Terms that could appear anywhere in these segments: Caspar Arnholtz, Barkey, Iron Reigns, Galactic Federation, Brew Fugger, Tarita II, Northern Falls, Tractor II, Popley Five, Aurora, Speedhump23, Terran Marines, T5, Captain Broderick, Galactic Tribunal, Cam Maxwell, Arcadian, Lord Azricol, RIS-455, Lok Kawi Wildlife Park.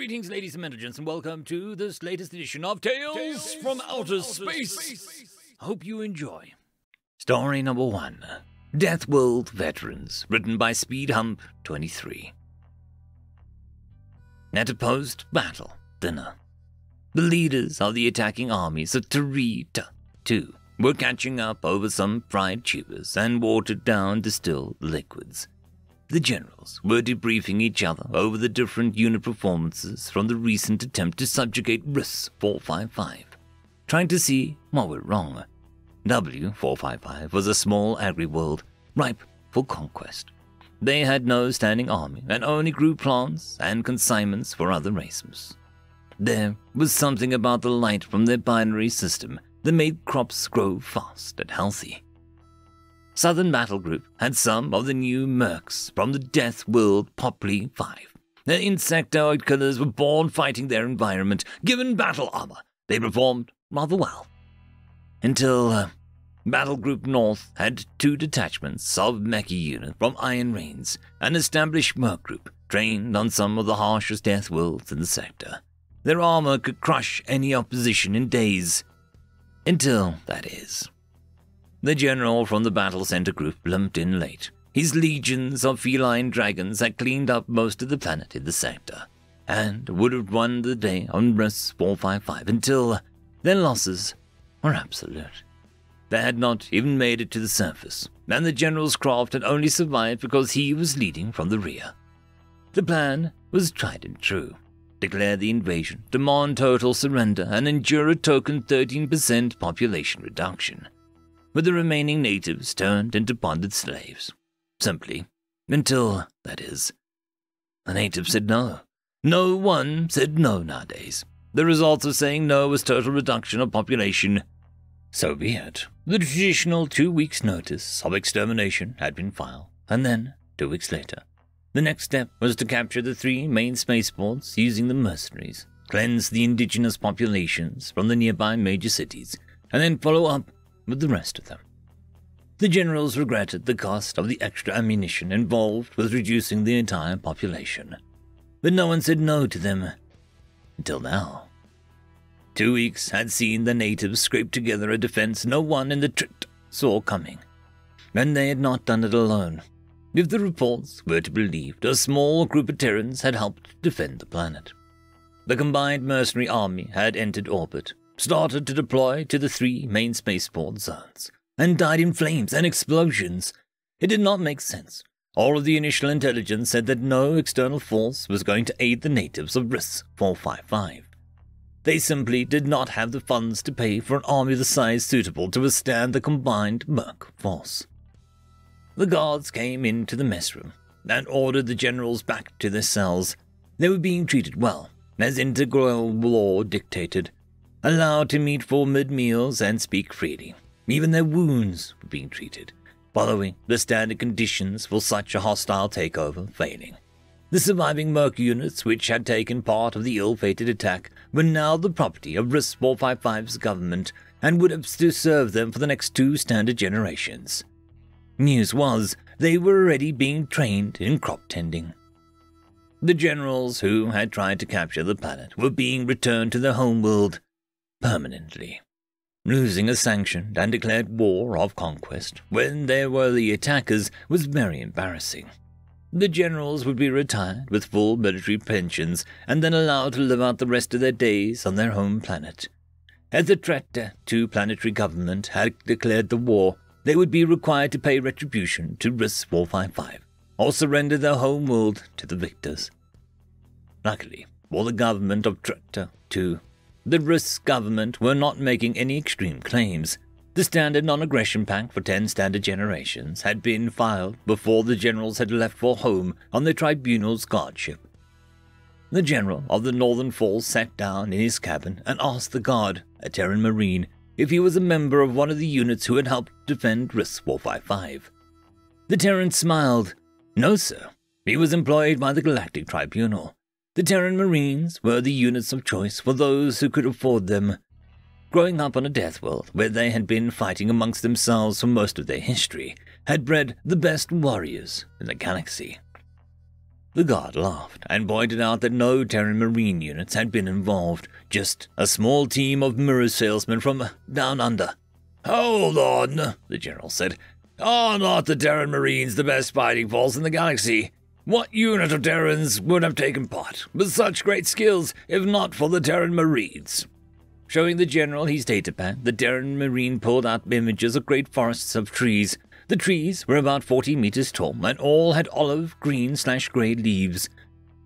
Greetings, ladies and gentlemen, and welcome to this latest edition of Tales from Outer Space. Hope you enjoy. Story number 1, Death World Veterans, written by Speedhump23. At a post-battle dinner, the leaders of the attacking armies of Tarita II were catching up over some fried tubers and watered-down distilled liquids. The generals were debriefing each other over the different unit performances from the recent attempt to subjugate RIS-455, trying to see what went wrong. W-455 was a small agri-world ripe for conquest. They had no standing army and only grew plants and consignments for other races. There was something about the light from their binary system that made crops grow fast and healthy. Southern Battle Group had some of the new mercs from the Death World Popley Five. Their insectoid killers were born fighting their environment. Given battle armor, they performed rather well. Until Battle Group North had 2 detachments of Mechie unit from Iron Reigns, an established merc group trained on some of the harshest death worlds in the sector. Their armor could crush any opposition in days. Until, that is. The general from the battle center group lumped in late. His legions of feline dragons had cleaned up most of the planet in the sector, and would have won the day on RIS-455 until their losses were absolute. They had not even made it to the surface, and the general's craft had only survived because he was leading from the rear. The plan was tried and true. Declare the invasion, demand total surrender, and endure a token 13% population reduction, with the remaining natives turned into bonded slaves. Simply, until, that is. The natives said no. No one said no nowadays. The result of saying no was total reduction of population. So be it. The traditional 2 weeks' notice of extermination had been filed, and then, 2 weeks later, the next step was to capture the 3 main spaceports using the mercenaries, cleanse the indigenous populations from the nearby major cities, and then follow up with the rest of them. The generals regretted the cost of the extra ammunition involved with reducing the entire population, but no one said no to them until now. 2 weeks had seen the natives scrape together a defense no one in the Trit saw coming, and they had not done it alone. If the reports were to be believed, a small group of Terrans had helped defend the planet. The combined mercenary army had entered orbit, started to deploy to the 3 main spaceport zones, and died in flames and explosions. It did not make sense. All of the initial intelligence said that no external force was going to aid the natives of RIS-455. They simply did not have the funds to pay for an army the size suitable to withstand the combined merc force. The guards came into the mess room and ordered the generals back to their cells. They were being treated well, as integral law dictated, allowed to meet for mid-meals and speak freely. Even their wounds were being treated, following the standard conditions for such a hostile takeover failing. The surviving merc units, which had taken part of the ill-fated attack, were now the property of RIS-455's government and would have to serve them for the next 2 standard generations. News was, they were already being trained in crop tending. The generals who had tried to capture the planet were being returned to their homeworld permanently, losing a sanctioned and declared war of conquest when they were the attackers was very embarrassing. The generals would be retired with full military pensions and then allowed to live out the rest of their days on their home planet. As the Tractor II planetary government had declared the war, they would be required to pay retribution to RIS-455 or surrender their homeworld to the victors. Luckily for the government of Tractor II, the RIS government were not making any extreme claims. The standard non-aggression pact for 10 standard generations had been filed before the generals had left for home on the tribunal's guardship. The general of the Northern Falls sat down in his cabin and asked the guard, a Terran Marine, if he was a member of one of the units who had helped defend RIS-455. The Terran smiled. No, sir. He was employed by the Galactic Tribunal. The Terran Marines were the units of choice for those who could afford them. Growing up on a death world where they had been fighting amongst themselves for most of their history, had bred the best warriors in the galaxy. The guard laughed and pointed out that no Terran Marine units had been involved, just a small team of mirror salesmen from down under. "Hold on," the general said. "Are not the Terran Marines the best fighting force in the galaxy? What unit of Terrans would have taken part with such great skills if not for the Terran Marines?" Showing the general his datapad, the Terran Marine pulled out images of great forests of trees. The trees were about 40 meters tall and all had olive green / grey leaves.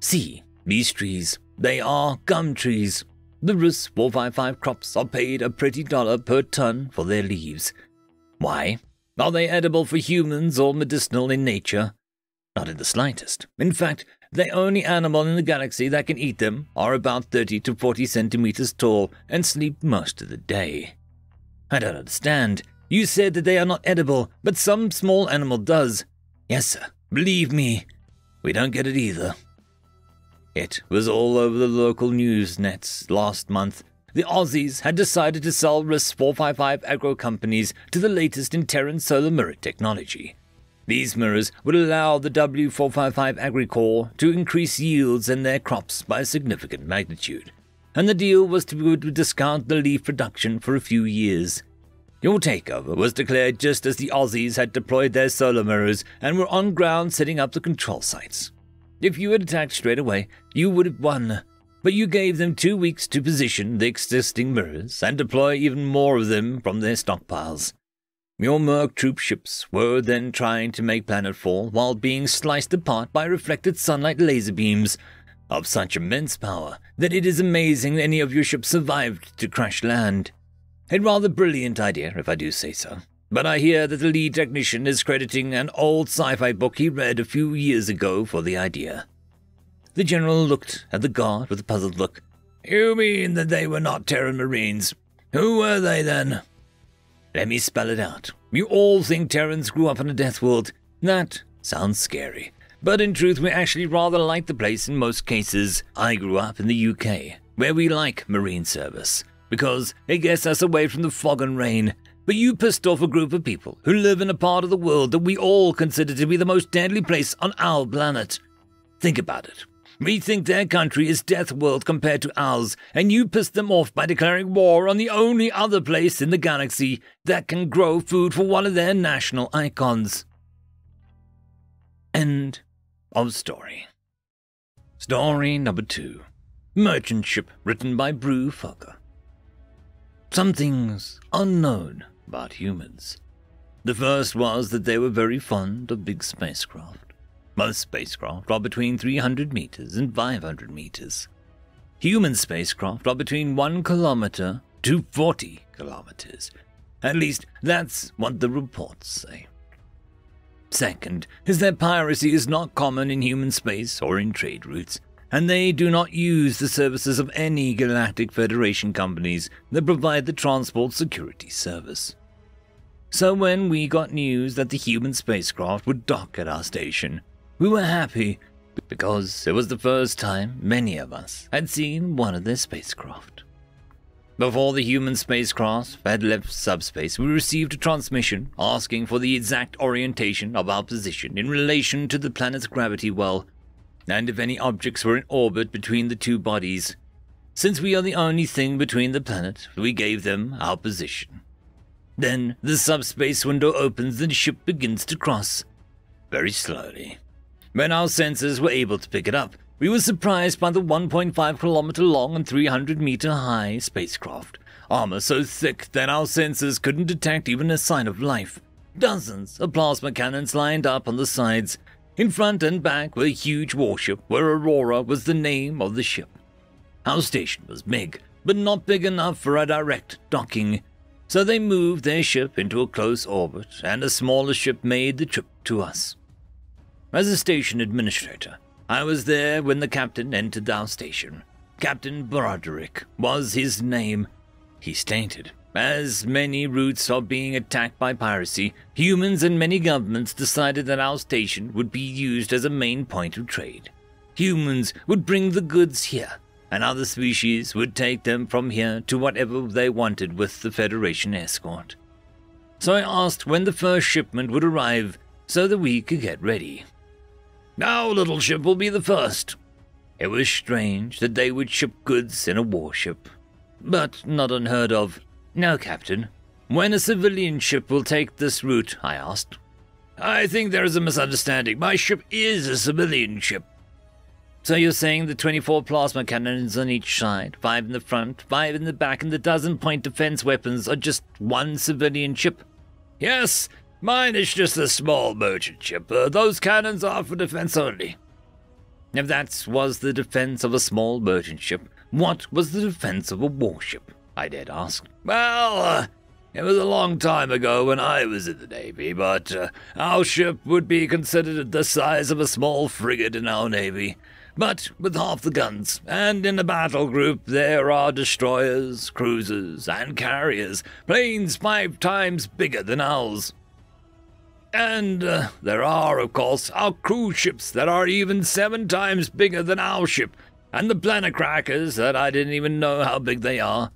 "See, these trees, they are gum trees. The RIS-455 crops are paid a pretty dollar per ton for their leaves. Why? Are they edible for humans or medicinal in nature? Not in the slightest. In fact, the only animal in the galaxy that can eat them are about 30 to 40 centimeters tall and sleep most of the day. I don't understand. You said that they are not edible, but some small animal does. Yes, sir. Believe me, we don't get it either." It was all over the local news nets last month. The Aussies had decided to sell RIS-455 agro companies to the latest in Terran solar mirror technology. These mirrors would allow the W455 AgriCorps to increase yields in their crops by a significant magnitude, and the deal was to discount the leaf production for a few years. Your takeover was declared just as the Aussies had deployed their solar mirrors and were on ground setting up the control sites. If you had attacked straight away, you would have won, but you gave them 2 weeks to position the existing mirrors and deploy even more of them from their stockpiles. Your merc troop ships were then trying to make planetfall while being sliced apart by reflected sunlight laser beams of such immense power that it is amazing any of your ships survived to crash land. A rather brilliant idea, if I do say so. But I hear that the lead technician is crediting an old sci-fi book he read a few years ago for the idea. The general looked at the guard with a puzzled look. "You mean that they were not Terran Marines? Who were they then?" "Let me spell it out. You all think Terrans grew up on a death world. That sounds scary. But in truth, we actually rather like the place in most cases. I grew up in the UK, where we like marine service, because it gets us away from the fog and rain. But you pissed off a group of people who live in a part of the world that we all consider to be the most deadly place on our planet. Think about it. We think their country is death world compared to ours, and you pissed them off by declaring war on the only other place in the galaxy that can grow food for one of their national icons." End of story. Story number 2. Merchant Ship, written by Brew Fugger. Some things unknown about humans. The first was that they were very fond of big spacecraft. Most spacecraft are between 300 meters and 500 meters. Human spacecraft are between 1 kilometer to 40 kilometers. At least, that's what the reports say. Second is that piracy is not common in human space or in trade routes, and they do not use the services of any Galactic Federation companies that provide the transport security service. So when we got news that the human spacecraft would dock at our station, we were happy because it was the first time many of us had seen one of their spacecraft. Before the human spacecraft had left subspace, we received a transmission asking for the exact orientation of our position in relation to the planet's gravity well, and if any objects were in orbit between the two bodies. Since we are the only thing between the planet, we gave them our position. Then the subspace window opens and the ship begins to cross, very slowly. When our sensors were able to pick it up, we were surprised by the 1.5 kilometer long and 300 meter high spacecraft, armor so thick that our sensors couldn't detect even a sign of life. Dozens of plasma cannons lined up on the sides. In front and back were a huge warship where Aurora was the name of the ship. Our station was big, but not big enough for a direct docking, so they moved their ship into a close orbit and a smaller ship made the trip to us. As a station administrator, I was there when the captain entered our station. Captain Broderick was his name. He stated, "As many routes are being attacked by piracy, humans and many governments decided that our station would be used as a main point of trade. Humans would bring the goods here, and other species would take them from here to whatever they wanted with the Federation escort." So I asked when the first shipment would arrive so that we could get ready. Now little ship will be the first. It was strange that they would ship goods in a warship, but not unheard of. Now, Captain, when a civilian ship will take this route, I asked. I think there is a misunderstanding. My ship is a civilian ship. So you're saying the 24 plasma cannons on each side, 5 in the front, 5 in the back, and the dozen-point defense weapons are just one civilian ship? Yes, mine is just a small merchant ship. Those cannons are for defense only. If that was the defense of a small merchant ship, what was the defense of a warship? I dared ask. Well, it was a long time ago when I was in the Navy, but our ship would be considered the size of a small frigate in our Navy, but with half the guns, and in the battle group there are destroyers, cruisers, and carriers, planes 5 times bigger than ours. And there are, of course, our cruise ships that are even 7 times bigger than our ship, and the planet crackers that I didn't even know how big they are.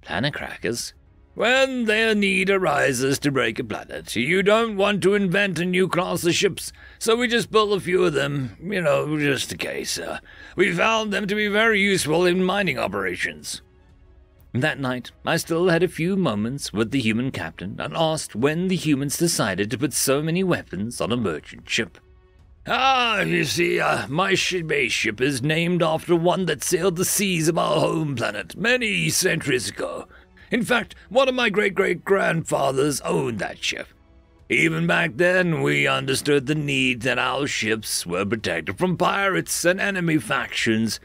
Planet crackers? When their need arises to break a planet, you don't want to invent a new class of ships, so we just build a few of them, you know, just in case. We found them to be very useful in mining operations. That night, I still had a few moments with the human captain and asked when the humans decided to put so many weapons on a merchant ship. You see, my base ship is named after one that sailed the seas of our home planet many centuries ago. In fact, one of my great-great-grandfathers owned that ship. Even back then, we understood the need that our ships were protected from pirates and enemy factions.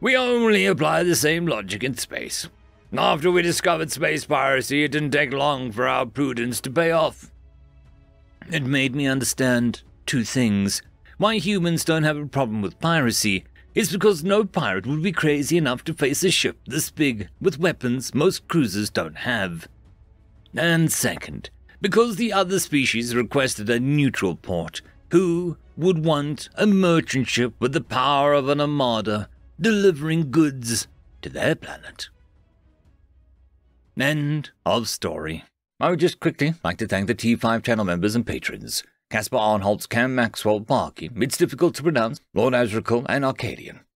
We only apply the same logic in space. After we discovered space piracy, it didn't take long for our prudence to pay off. It made me understand 2 things. Why humans don't have a problem with piracy is because no pirate would be crazy enough to face a ship this big with weapons most cruisers don't have. And second, because the other species requested a neutral port, who would want a merchant ship with the power of an armada delivering goods to their planet? End of story. I would just quickly like to thank the T5 channel members and patrons: Caspar Arnholtz, Cam Maxwell, Barkey, it's difficult to pronounce, Lord Azricol, and Arcadian.